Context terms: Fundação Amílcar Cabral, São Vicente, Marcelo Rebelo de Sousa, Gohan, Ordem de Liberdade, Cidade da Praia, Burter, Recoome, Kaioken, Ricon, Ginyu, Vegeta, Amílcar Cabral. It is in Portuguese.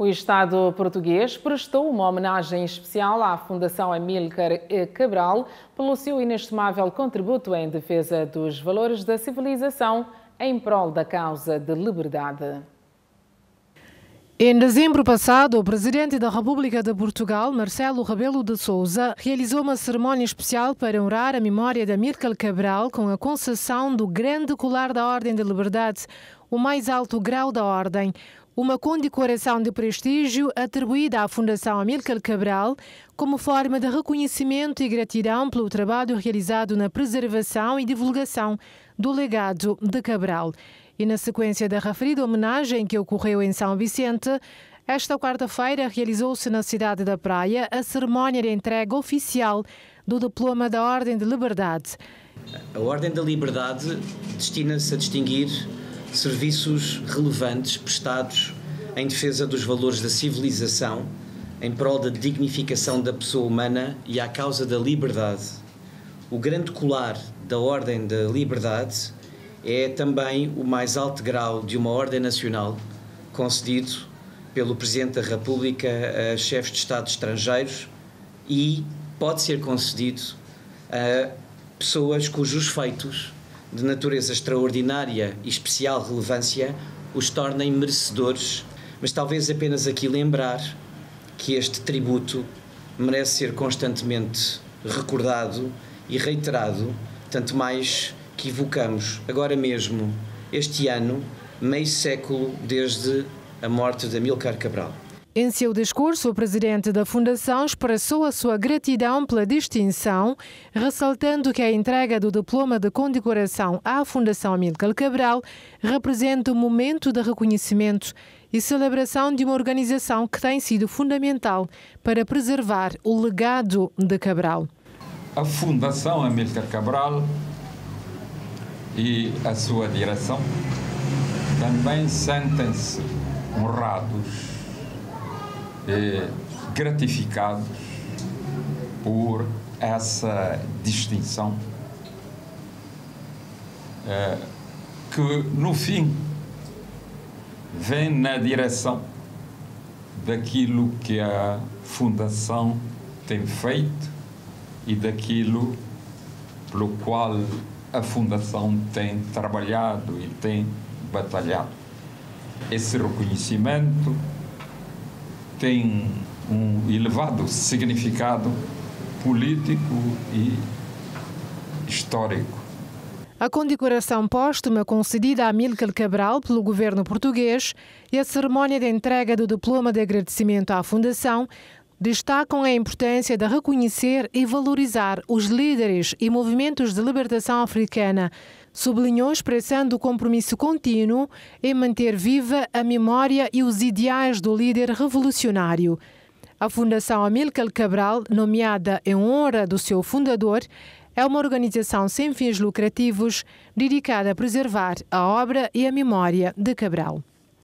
O Estado português prestou uma homenagem especial à Fundação Amílcar Cabral pelo seu inestimável contributo em defesa dos valores da civilização em prol da causa de liberdade. Em dezembro passado, o presidente da República de Portugal, Marcelo Rebelo de Sousa, realizou uma cerimónia especial para honrar a memória de Amílcar Cabral com a concessão do grande colar da Ordem de Liberdade, o mais alto grau da Ordem, uma condecoração de prestígio atribuída à Fundação Amílcar Cabral como forma de reconhecimento e gratidão pelo trabalho realizado na preservação e divulgação do legado de Cabral. E na sequência da referida homenagem que ocorreu em São Vicente, esta quarta-feira realizou-se na Cidade da Praia a cerimónia de entrega oficial do diploma da Ordem de Liberdade. A Ordem da Liberdade destina-se a distinguir serviços relevantes prestados em defesa dos valores da civilização, em prol da dignificação da pessoa humana e à causa da liberdade. O grande colar da Ordem da Liberdade é também o mais alto grau de uma ordem nacional, concedido pelo Presidente da República a chefes de Estado estrangeiros e pode ser concedido a pessoas cujos feitos de natureza extraordinária e especial relevância os tornem merecedores, mas talvez apenas aqui lembrar que este tributo merece ser constantemente recordado e reiterado, tanto mais que evocamos agora mesmo, este ano, meio século desde a morte de Amílcar Cabral. Em seu discurso, o presidente da Fundação expressou a sua gratidão pela distinção, ressaltando que a entrega do diploma de condecoração à Fundação Amílcar Cabral representa um momento de reconhecimento e celebração de uma organização que tem sido fundamental para preservar o legado de Cabral. A Fundação Amílcar Cabral e a sua direção também sentem-se honrados e gratificados por essa distinção que, no fim, vem na direção daquilo que a Fundação tem feito e daquilo pelo qual a Fundação tem trabalhado e tem batalhado. Esse reconhecimento tem um elevado significado político e histórico. A condecoração póstuma concedida a Amílcar Cabral pelo governo português e a cerimónia de entrega do diploma de agradecimento à Fundação destacam a importância de reconhecer e valorizar os líderes e movimentos de libertação africana, sublinhou expressando o compromisso contínuo em manter viva a memória e os ideais do líder revolucionário. A Fundação Amílcar Cabral, nomeada em honra do seu fundador, é uma organização sem fins lucrativos dedicada a preservar a obra e a memória de Cabral.